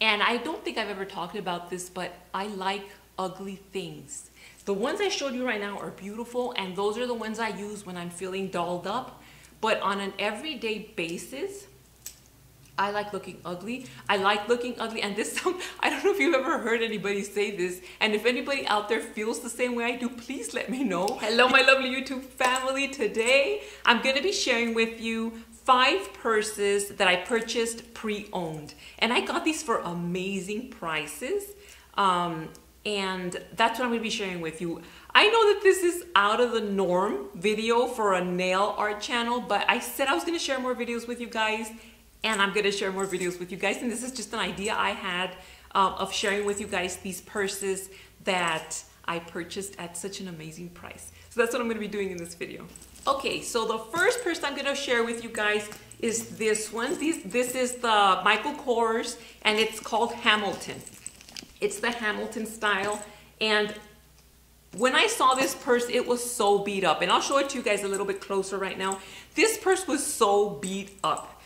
And I don't think I've ever talked about this, but I like ugly things. The ones I showed you right now are beautiful, and those are the ones I use when I'm feeling dolled up. But on an everyday basis, I like looking ugly. I like looking ugly, and this, I don't know if you've ever heard anybody say this, and if anybody out there feels the same way I do, please let me know. Hello, my lovely YouTube family. Today, I'm gonna be sharing with you 5 purses that I purchased pre-owned. And I got these for amazing prices. And that's what I'm gonna be sharing with you. I know that this is out of the norm video for a nail art channel, but I said I was gonna share more videos with you guys, and I'm gonna share more videos with you guys. And this is just an idea I had of sharing with you guys these purses that I purchased at such an amazing price. So that's what I'm gonna be doing in this video. Okay, so the first purse I'm gonna share with you guys is this one. This is the Michael Kors, and it's called Hamilton. It's the Hamilton style. And when I saw this purse, it was so beat up. And I'll show it to you guys a little bit closer right now. This purse was so beat up.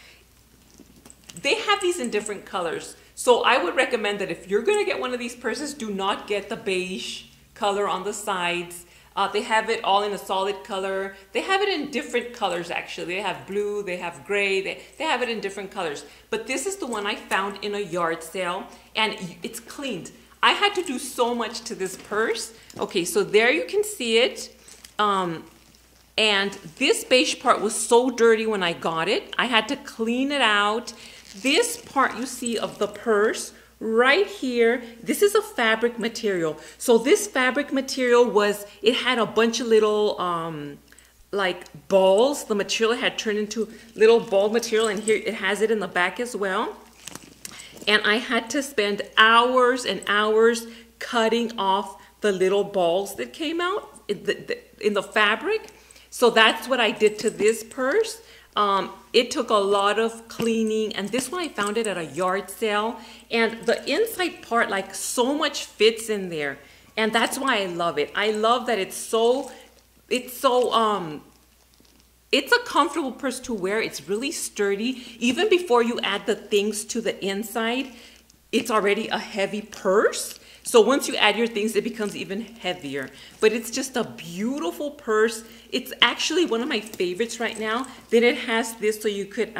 They have these in different colors. So I would recommend that if you're gonna get one of these purses, do not get the beige color on the sides. They have it all in a solid color. They have it in different colors, actually. They have blue, they have gray, they have it in different colors. But this is the one I found in a yard sale, and it's cleaned. I had to do so much to this purse. Okay, so there you can see it. And this beige part was so dirty when I got it. I had to clean it out. This part you see of the purse right here, this is a fabric material. So this fabric material was, it had a bunch of little like balls. The material had turned into little ball material, and here it has it in the back as well. And I had to spend hours and hours cutting off the little balls that came out in the fabric. So that's what I did to this purse. It took a lot of cleaning, and this one I found it at a yard sale, and the inside part, like, so much fits in there, and that's why I love it. I love that it's a comfortable purse to wear. It's really sturdy. Even before you add the things to the inside, it's already a heavy purse. So once you add your things, it becomes even heavier. But it's just a beautiful purse. It's actually one of my favorites right now. Then it has this, so you could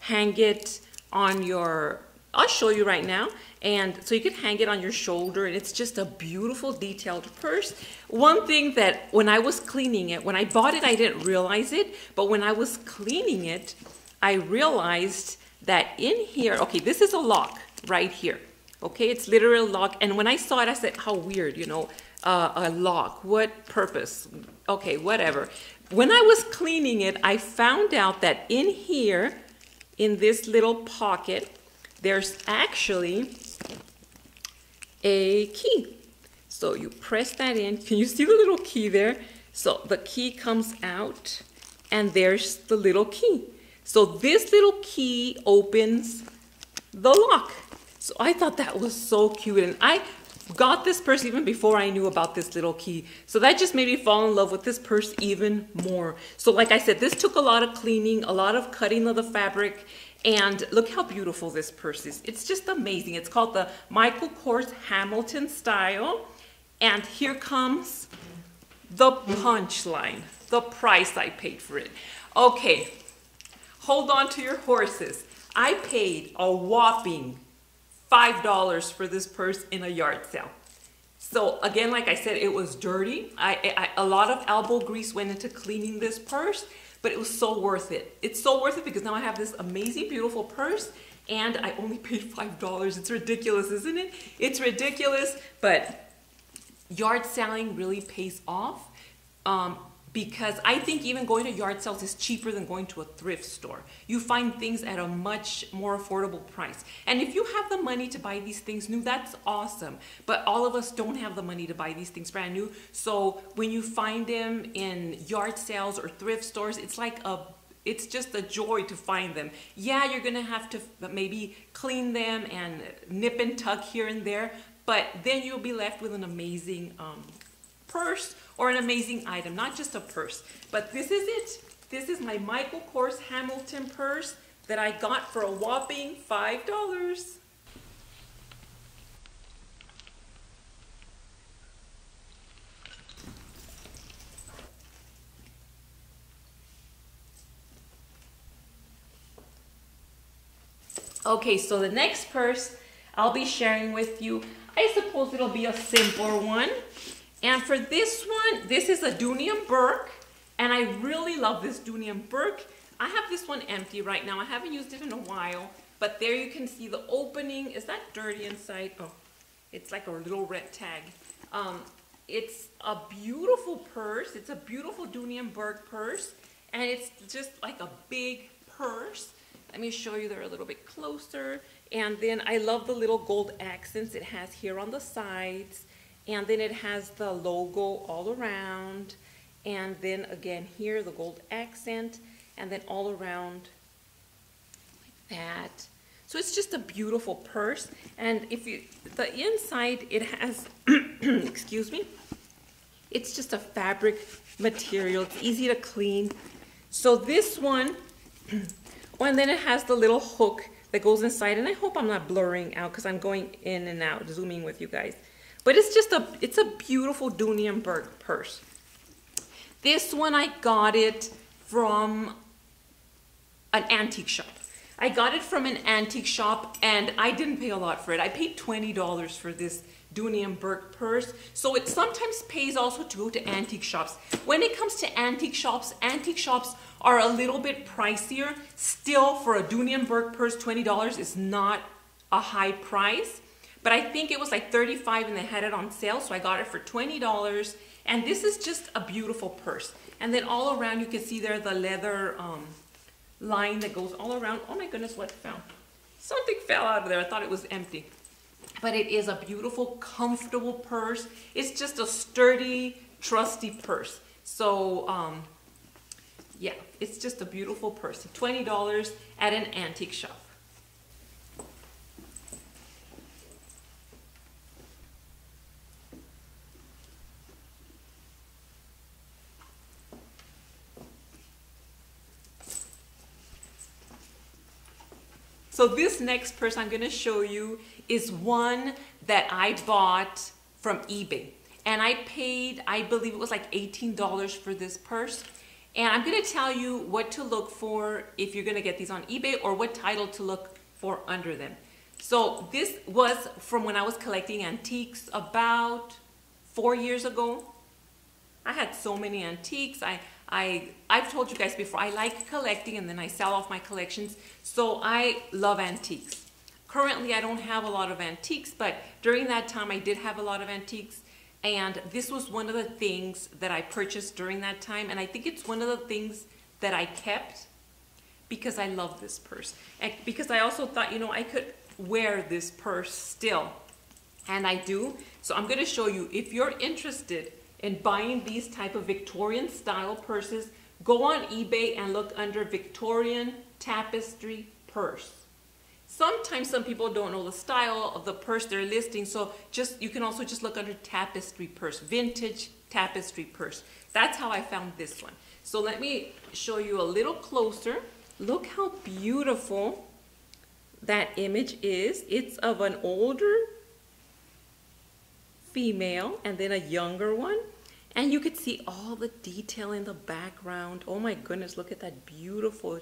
hang it on your, I'll show you right now. And so you could hang it on your shoulder, and it's just a beautiful detailed purse. One thing that when I was cleaning it, when I bought it, I didn't realize it, but when I was cleaning it, I realized that in here, okay, this is a lock right here. Okay, it's literal lock, and when I saw it, I said, how weird, you know, a lock, what purpose? Okay, whatever. When I was cleaning it, I found out that in here, in this little pocket, there's actually a key. So you press that in. Can you see the little key there? So the key comes out, and there's the little key. So this little key opens the lock. So I thought that was so cute, and I got this purse even before I knew about this little key. So that just made me fall in love with this purse even more. So like I said, this took a lot of cleaning, a lot of cutting of the fabric, and look how beautiful this purse is. It's just amazing. It's called the Michael Kors Hamilton style, and here comes the punchline, the price I paid for it. Okay, hold on to your horses. I paid a whopping $5 for this purse in a yard sale. So again, like I said, it was dirty. A lot of elbow grease went into cleaning this purse, but it was so worth it. It's so worth it because now I have this amazing, beautiful purse, and I only paid $5. It's ridiculous, isn't it? It's ridiculous, but yard selling really pays off because I think even going to yard sales is cheaper than going to a thrift store. You find things at a much more affordable price. And if you have the money to buy these things new, that's awesome. But all of us don't have the money to buy these things brand new. So when you find them in yard sales or thrift stores, it's like it's just a joy to find them. Yeah, you're gonna have to maybe clean them and nip and tuck here and there, but then you'll be left with an amazing purse or an amazing item, not just a purse. But this is it. This is my Michael Kors Hamilton purse that I got for a whopping $5. Okay, so the next purse I'll be sharing with you, I suppose it'll be a simpler one. And for this one, this is a Dunium Burke, and I really love this Dunium Burke. I have this one empty right now. I haven't used it in a while, but there you can see the opening. Is that dirty inside? Oh, it's like a little red tag. It's a beautiful purse. It's a beautiful Dunium Burke purse, and it's just like a big purse. Let me show you there a little bit closer. And then I love the little gold accents it has here on the sides. And then it has the logo all around. And then again here, the gold accent. And then all around like that. So it's just a beautiful purse. And if you, the inside, it has, excuse me, it's just a fabric material. It's easy to clean. So this one, oh, and then it has the little hook that goes inside, and I hope I'm not blurring out because I'm going in and out, zooming with you guys. But it's just a, it's a beautiful Dunium Burke purse. This one, I got it from an antique shop. I got it from an antique shop, and I didn't pay a lot for it. I paid $20 for this Dunium Burke purse. So it sometimes pays also to go to antique shops. When it comes to antique shops are a little bit pricier. Still, for a Dunium Burke purse, $20 is not a high price, but I think it was like $35 and they had it on sale, so I got it for $20. And this is just a beautiful purse. And then all around you can see there the leather line that goes all around. Oh my goodness, what fell? Something fell out of there. I thought it was empty. But it is a beautiful, comfortable purse. It's just a sturdy, trusty purse. So yeah, it's just a beautiful purse. $20 at an antique shop. So this next purse I'm going to show you is one that I bought from eBay. And I paid, I believe it was like $18 for this purse. And I'm going to tell you what to look for if you're going to get these on eBay, or what title to look for under them. So this was from when I was collecting antiques about 4 years ago. I had so many antiques. I've told you guys before, I like collecting and then I sell off my collections. So I love antiques. Currently, I don't have a lot of antiques, but during that time, I did have a lot of antiques. And this was one of the things that I purchased during that time. And I think it's one of the things that I kept because I love this purse. And because I also thought, you know, I could wear this purse still. And I do. So I'm going to show you, if you're interested in buying these type of Victorian style purses, go on eBay and look under Victorian tapestry purse. Sometimes some people don't know the style of the purse they're listing, so just, you can also just look under tapestry purse, vintage tapestry purse. That's how I found this one. So let me show you a little closer. Look how beautiful that image is. It's of an older female and then a younger one, and you could see all the detail in the background. Oh my goodness, look at that beautiful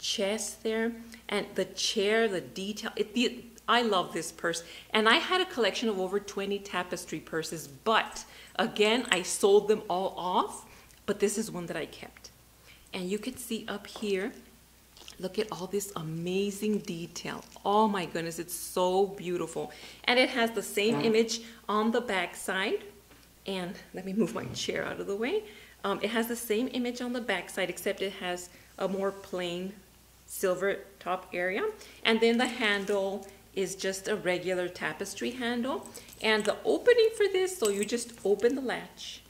chest there, and the chair, the detail. I love this purse, and I had a collection of over 20 tapestry purses, but again, I sold them all off, but this is one that I kept. And you could see up here, look at all this amazing detail. Oh my goodness, it's so beautiful. And it has the same image on the back side. And let me move my chair out of the way. It has the same image on the back side, except it has a more plain silver top area. And then the handle is just a regular tapestry handle. And the opening for this, so you just open the latch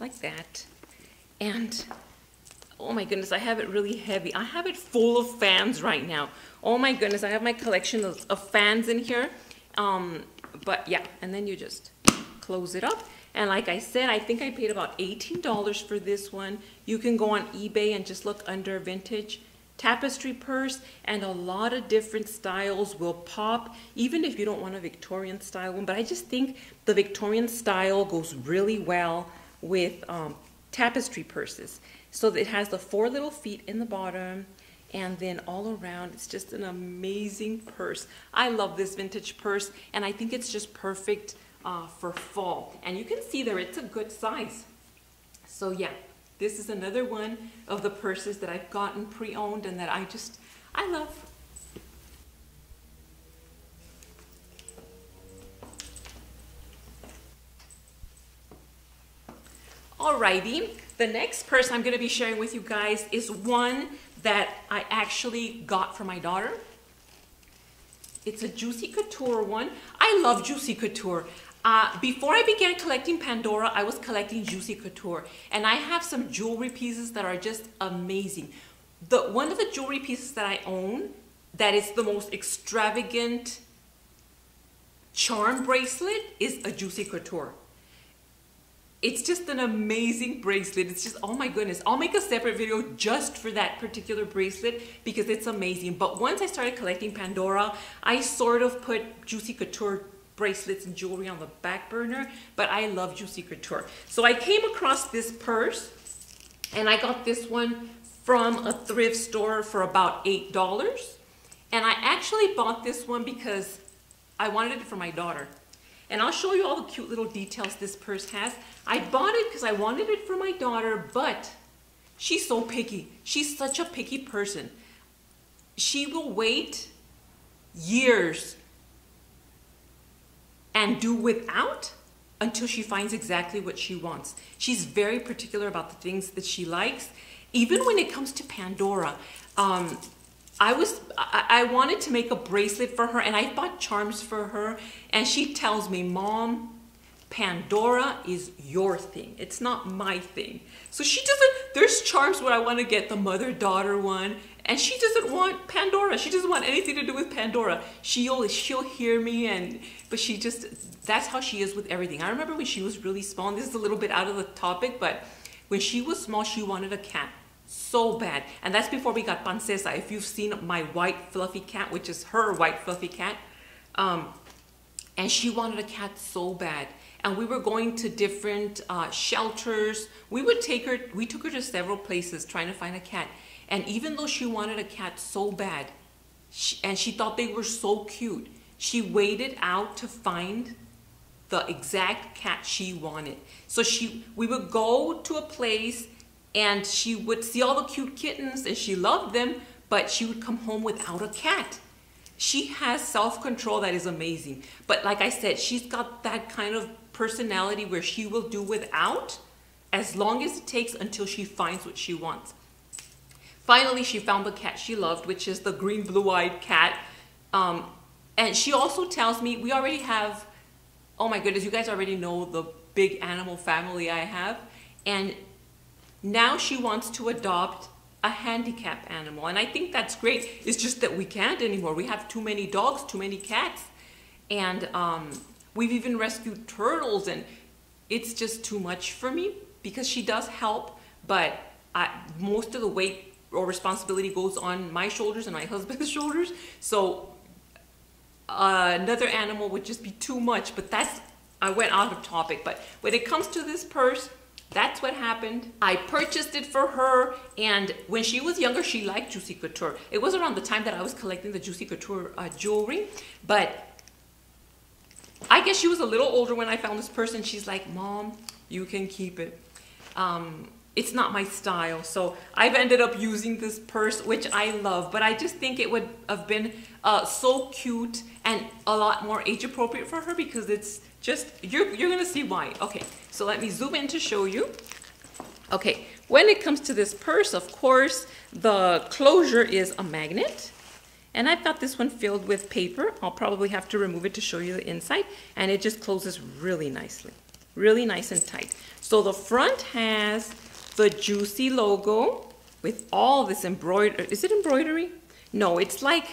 like that. And oh my goodness, I have it really heavy. I have it full of fans right now. Oh my goodness, I have my collection of fans in here. But yeah, and then you just close it up. And like I said, I think I paid about $18 for this one. You can go on eBay and just look under vintage tapestry purse, and a lot of different styles will pop, even if you don't want a Victorian style one. But I just think the Victorian style goes really well with tapestry purses. So it has the four little feet in the bottom, and then all around, it's just an amazing purse. I love this vintage purse, and I think it's just perfect for fall. And you can see there, it's a good size. So yeah, this is another one of the purses that I've gotten pre-owned and that I love. Alrighty, the next purse I'm going to be sharing with you guys is one that I actually got for my daughter. It's a Juicy Couture one. I love Juicy Couture. Before I began collecting Pandora, I was collecting Juicy Couture, and I have some jewelry pieces that are just amazing. One of the jewelry pieces that I own that is the most extravagant charm bracelet is a Juicy Couture. It's just an amazing bracelet. It's just, oh my goodness. I'll make a separate video just for that particular bracelet because it's amazing. But once I started collecting Pandora, I sort of put Juicy Couture bracelets and jewelry on the back burner, but I love Juicy Couture. So I came across this purse, and I got this one from a thrift store for about $8. And I actually bought this one because I wanted it for my daughter. And I'll show you all the cute little details this purse has. I bought it because I wanted it for my daughter, but she's so picky. She's such a picky person. She will wait years and do without until she finds exactly what she wants. She's very particular about the things that she likes. Even when it comes to Pandora, I wanted to make a bracelet for her, and I bought charms for her, and she tells me, "Mom, Pandora is your thing. It's not my thing." So she doesn't, there's charms where I want to get the mother-daughter one, and she doesn't want Pandora. She doesn't want anything to do with Pandora. She'll hear me, but she just, that's how she is with everything. I remember when she was really small, and this is a little bit out of the topic, but when she was small, she wanted a cat so bad, and that's before we got Pancesa. If you've seen my white fluffy cat, which is her white fluffy cat, and she wanted a cat so bad, and we were going to different shelters. We took her to several places trying to find a cat, and even though she wanted a cat so bad, she thought they were so cute, she waited out to find the exact cat she wanted. So we would go to a place, and she would see all the cute kittens, and she loved them, but she would come home without a cat. She has self-control that is amazing. But like I said, she's got that kind of personality where she will do without as long as it takes until she finds what she wants. Finally, she found the cat she loved, which is the green blue-eyed cat. And she also tells me, we already have, oh my goodness, you guys already know the big animal family I have. And now she wants to adopt a handicap animal, and I think that's great. It's just that we can't anymore. We have too many dogs, too many cats, and we've even rescued turtles, and it's just too much for me because she does help, but most of the weight or responsibility goes on my shoulders and my husband's shoulders, so another animal would just be too much. But I went out of topic, but when it comes to this purse, that's what happened. I purchased it for her, and when she was younger, she liked Juicy Couture. It was around the time that I was collecting the Juicy Couture jewelry, but I guess she was a little older when I found this purse, and she's like, "Mom, you can keep it. It's not my style." So I've ended up using this purse, which I love, but I just think it would have been so cute and a lot more age appropriate for her because it's just, you're gonna see why. Okay, so let me zoom in to show you. Okay, when it comes to this purse, of course, the closure is a magnet, and I've got this one filled with paper. I'll probably have to remove it to show you the inside, and it just closes really nicely, really nice and tight. So the front has the Juicy logo with all this embroidery. Is it embroidery? No, it's like,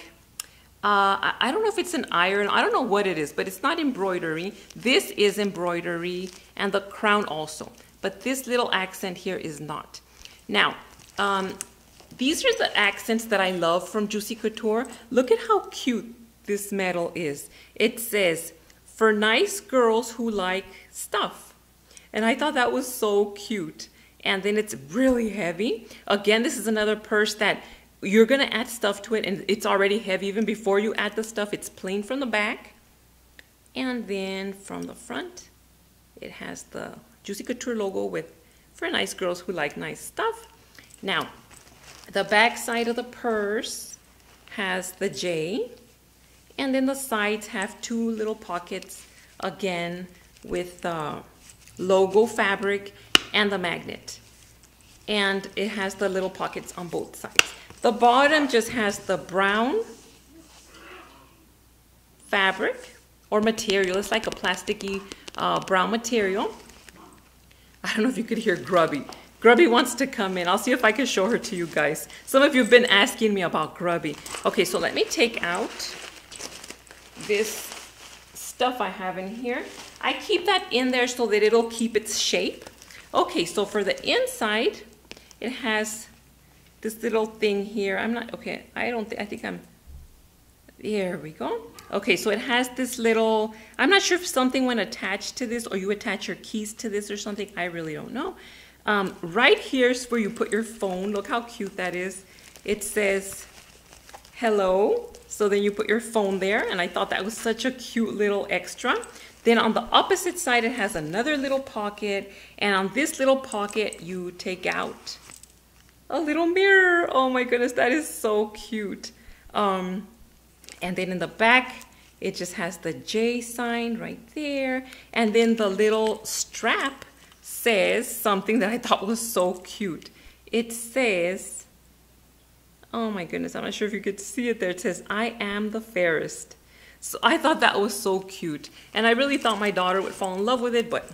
I don't know if it's an iron. I don't know what it is, but it's not embroidery. This is embroidery, and the crown also. But this little accent here is not. Now, these are the accents that I love from Juicy Couture. Look at how cute this medal is. It says, "For nice girls who like stuff." And I thought that was so cute. And then it's really heavy. Again, this is another purse that You're going to add stuff to it, and it's already heavy. Even before you add the stuff, it's plain from the back. And then from the front, it has the Juicy Couture logo with for nice girls who like nice stuff. Now, the back side of the purse has the J, and then the sides have two little pockets, again, with the logo fabric and the magnet. And it has the little pockets on both sides. The bottom just has the brown fabric or material. It's like a plasticky brown material. I don't know if you could hear Grubby. Grubby wants to come in. I'll see if I can show her to you guys. Some of you have been asking me about Grubby. Okay, so let me take out this stuff I have in here. I keep that in there so that it'll keep its shape. Okay, so for the inside, it has this little thing here. I'm not, okay, I don't think, I think I'm, there we go. Okay, so it has this little, I'm not sure if something went attached to this or you attach your keys to this or something. I really don't know. Right here is where you put your phone. Look how cute that is. It says, hello. So then you put your phone there, and I thought that was such a cute little extra. Then on the opposite side, it has another little pocket, and on this little pocket, you take out a little mirror. Oh my goodness, that is so cute. And then in the back, it just has the J sign right there. And then the little strap says something that I thought was so cute. It says, oh my goodness, I'm not sure if you could see it there. It says, I am the fairest. So I thought that was so cute. And I really thought my daughter would fall in love with it, but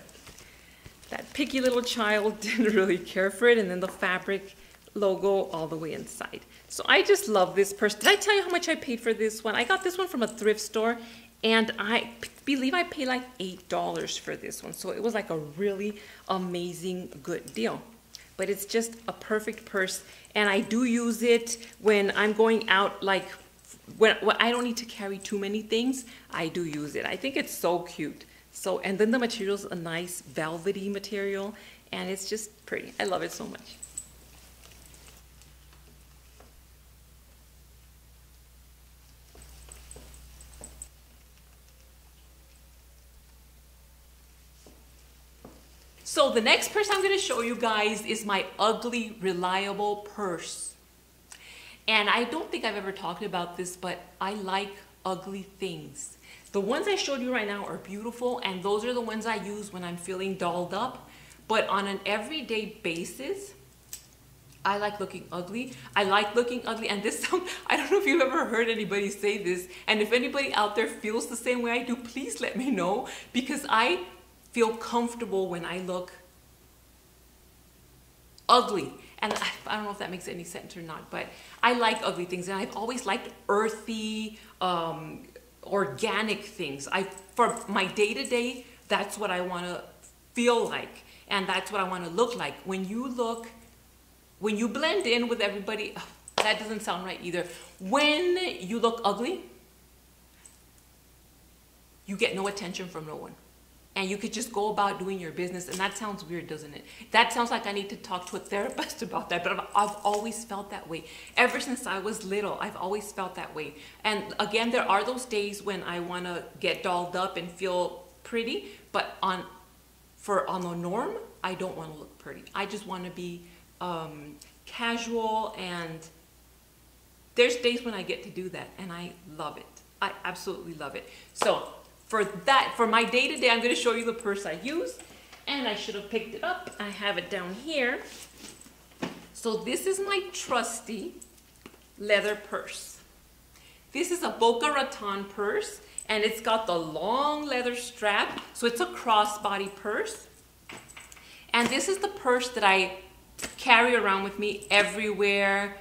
that picky little child didn't really care for it. And then the fabric logo all the way inside. So I just love this purse. Did I tell you how much I paid for this one? I got this one from a thrift store, and I believe I paid like $8 for this one. So it was like a really amazing good deal. But it's just a perfect purse, and I do use it when I'm going out, like when I don't need to carry too many things. I do use it. I think it's so cute. So, and then the material's a nice velvety material, and it's just pretty. I love it so much. So the next purse I'm going to show you guys is my ugly, reliable purse. And I don't think I've ever talked about this, but I like ugly things. The ones I showed you right now are beautiful, and those are the ones I use when I'm feeling dolled up. But on an everyday basis, I like looking ugly. I like looking ugly, and this, I don't know if you've ever heard anybody say this, and if anybody out there feels the same way I do, please let me know, because I feel comfortable when I look ugly. And I don't know if that makes any sense or not, but I like ugly things, and I've always liked earthy, organic things. For my day-to-day, that's what I want to feel like, and that's what I want to look like. When you blend in with everybody, that doesn't sound right either. When you look ugly, you get no attention from no one. And you could just go about doing your business. And that sounds weird, doesn't it? That sounds like I need to talk to a therapist about that, but I've always felt that way. Ever since I was little, I've always felt that way. And again, there are those days when I wanna get dolled up and feel pretty, but on the norm, I don't wanna look pretty. I just wanna be casual, and there's days when I get to do that, and I love it. I absolutely love it. So, for my day-to-day, I'm going to show you the purse I use, and I should have picked it up. I have it down here. So this is my trusty leather purse. This is a Boca Raton purse, and it's got the long leather strap, so it's a crossbody purse. And this is the purse that I carry around with me everywhere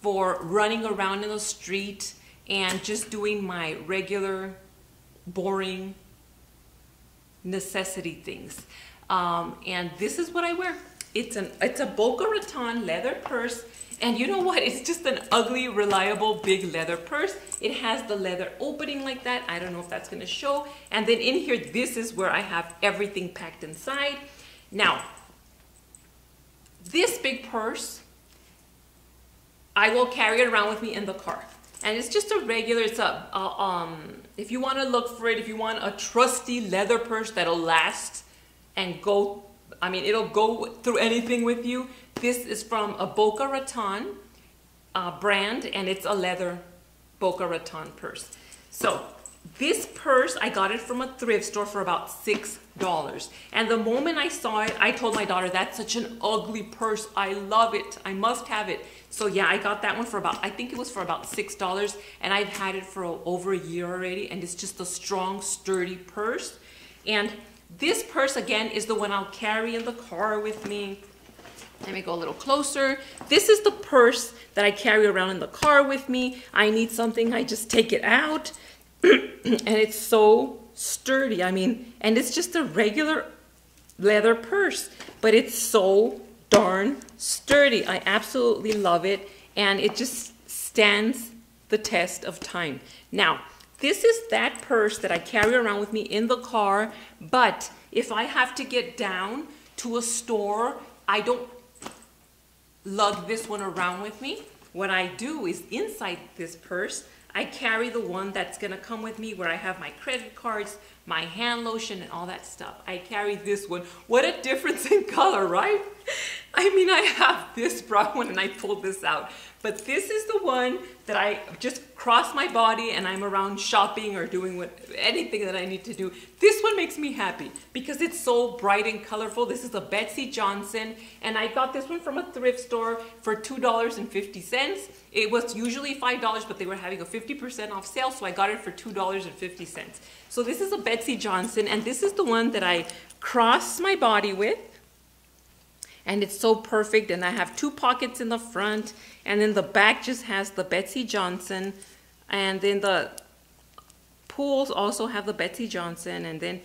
for running around in the street and just doing my regular boring necessity things, and this is what I wear. It's a Boca Raton leather purse, and you know what, it's just an ugly, reliable, big leather purse. It has the leather opening like that. I don't know if that's going to show. And then in here, this is where I have everything packed inside. Now, this big purse I will carry it around with me in the car. And it's just a regular, it's a, if you want to look for it, if you want a trusty leather purse that'll last and go, I mean, it'll go through anything with you. This is from a Boca Raton brand, and it's a leather Boca Raton purse. So this purse, I got it from a thrift store for about $6. And the moment I saw it, I told my daughter, that's such an ugly purse. I love it. I must have it. So yeah, I got that one for about, I think it was for about $6. And I've had it for over a year already. And it's just a strong, sturdy purse. And this purse, again, is the one I'll carry in the car with me. Let me go a little closer. This is the purse that I carry around in the car with me. I need something, I just take it out. And it's so sturdy. I mean, and it's just a regular leather purse, but it's so darn sturdy. I absolutely love it, and it just stands the test of time. Now, this is that purse that I carry around with me in the car, but if I have to get down to a store, I don't lug this one around with me. What I do is inside this purse, I carry the one that's gonna come with me where I have my credit cards, my hand lotion, and all that stuff. I carry this one. What a difference in color, right? I mean, I have this brown one and I pulled this out. But this is the one that I just cross my body and I'm around shopping or doing anything that I need to do. This one makes me happy because it's so bright and colorful. This is a Betsy Johnson, and I got this one from a thrift store for $2.50. It was usually $5, but they were having a 50% off sale, so I got it for $2.50. So this is a Betsy Johnson, and this is the one that I cross my body with. And it's so perfect, and I have two pockets in the front, and then the back just has the Betsy Johnson, and then the pulls also have the Betsy Johnson, and then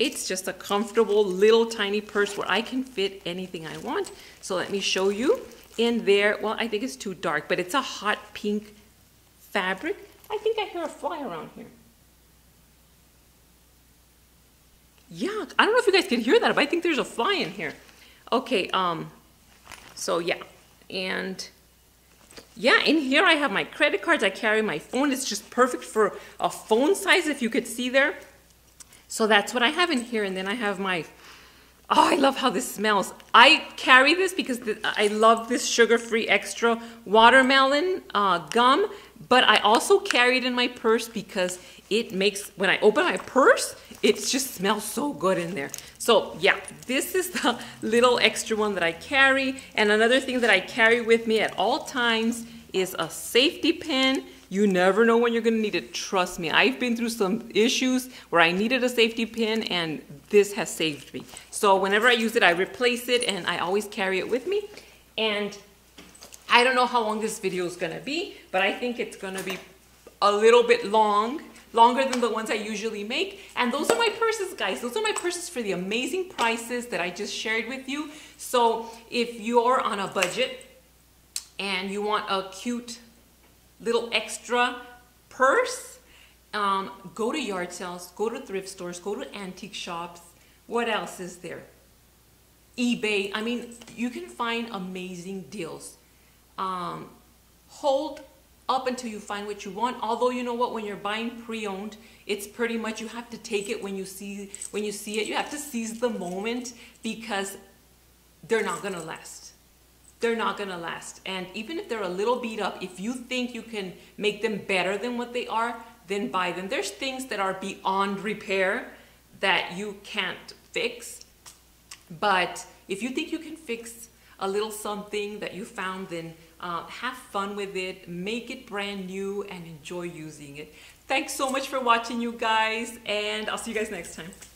it's just a comfortable little tiny purse where I can fit anything I want. So let me show you in there. Well, I think it's too dark, but it's a hot pink fabric. I think I hear a fly around here. Yeah, I don't know if you guys can hear that, but I think there's a fly in here. Okay, so yeah. And yeah, in here I have my credit cards. I carry my phone. It's just perfect for a phone size, if you could see there. So that's what I have in here. And then I have my, oh, I love how this smells. I carry this because I love this sugar-free extra watermelon gum. But I also carry it in my purse because it makes, when I open my purse, it just smells so good in there. So yeah, this is the little extra one that I carry. And another thing that I carry with me at all times is a safety pin. You never know when you're gonna need it, trust me. I've been through some issues where I needed a safety pin, and this has saved me. So whenever I use it, I replace it, and I always carry it with me. And I don't know how long this video is gonna be, but I think it's gonna be a little bit long, longer than the ones I usually make. And those are my purses, guys. Those are my purses for the amazing prices that I just shared with you. So if you're on a budget and you want a cute little extra purse, go to yard sales, go to thrift stores, go to antique shops. What else is there? eBay. I mean, you can find amazing deals. Hold up until you find what you want. Although, you know what, when you're buying pre-owned, it's pretty much you have to take it when you see it. You have to seize the moment because they're not gonna last. They're not gonna last. And even if they're a little beat up, if you think you can make them better than what they are, then buy them. There's things that are beyond repair that you can't fix, but if you think you can fix a little something that you found, then have fun with it, make it brand new, and enjoy using it. Thanks so much for watching, you guys, and I'll see you guys next time.